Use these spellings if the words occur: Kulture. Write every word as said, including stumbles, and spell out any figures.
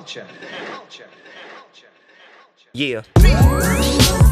Culture. Culture. Culture. Yeah.